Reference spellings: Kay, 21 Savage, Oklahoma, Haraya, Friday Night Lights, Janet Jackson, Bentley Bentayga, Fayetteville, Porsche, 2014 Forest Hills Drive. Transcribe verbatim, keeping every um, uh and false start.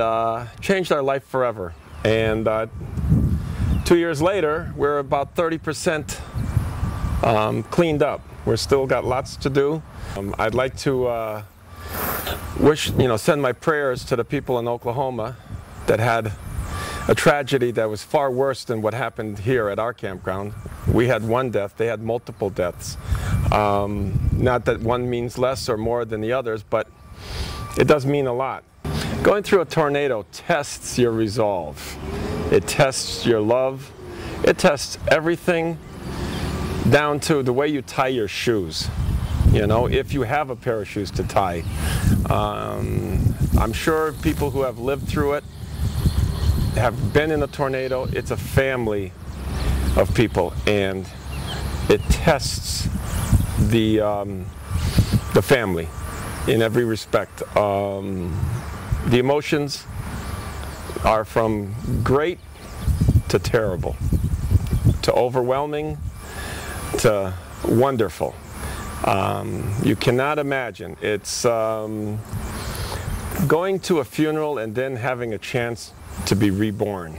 uh, changed our life forever. And uh, two years later, we're about thirty percent um, cleaned up. We've still got lots to do. Um, I'd like to uh, wish, you know, send my prayers to the people in Oklahoma that had a tragedy that was far worse than what happened here at our campground. We had one death, they had multiple deaths. Um, not that one means less or more than the others, but it does mean a lot. Going through a tornado tests your resolve. It tests your love. It tests everything down to the way you tie your shoes. You know, if you have a pair of shoes to tie. Um, I'm sure people who have lived through it have been in a tornado. It's a family of people, and it tests the um, the family in every respect. Um, the emotions are from great to terrible, to overwhelming, to wonderful. Um, you cannot imagine. It's um, going to a funeral and then having a chance to be reborn.